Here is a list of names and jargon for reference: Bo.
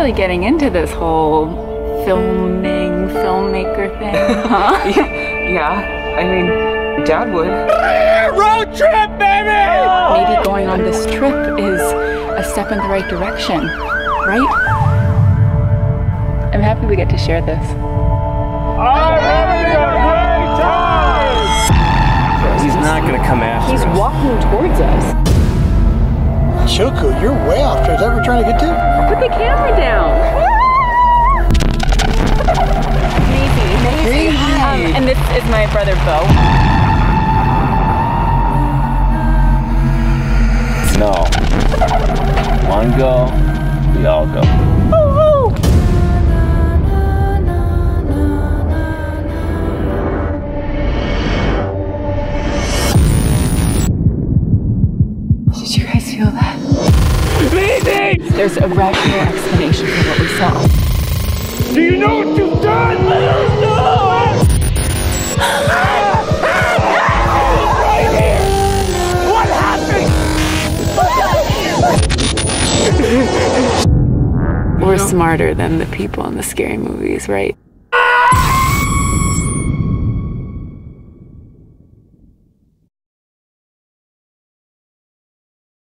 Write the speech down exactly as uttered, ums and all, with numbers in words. really getting into this whole filming, filmmaker thing, huh? Yeah, I mean, Dad would. Road trip, baby! Oh. Maybe going on this trip is a step in the right direction, right? I'm happy we get to share this. I'm having a great time! He's not gonna come after us. He's walking towards us. Choco, you're way off. Is that what we're trying to get to? Put the camera down. Amazing, amazing. Um, and this is my brother, Bo. No. One go, we all go. Woo-hoo. Did you guys feel that? There's a rational explanation for what we saw. Do you know what you've done? I don't know! Right here! What happened? We're smarter than the people in the scary movies, right?